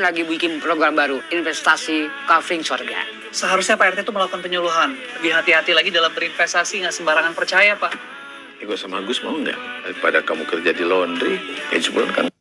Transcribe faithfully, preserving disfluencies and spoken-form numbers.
Lagi bikin program baru, investasi covering surga. Seharusnya Pak R T itu melakukan penyuluhan. Lebih hati-hati lagi dalam berinvestasi, nggak sembarangan percaya, Pak. Ya, gue sama Agus mau nggak? Daripada kamu kerja di laundry, ya jemputan kan.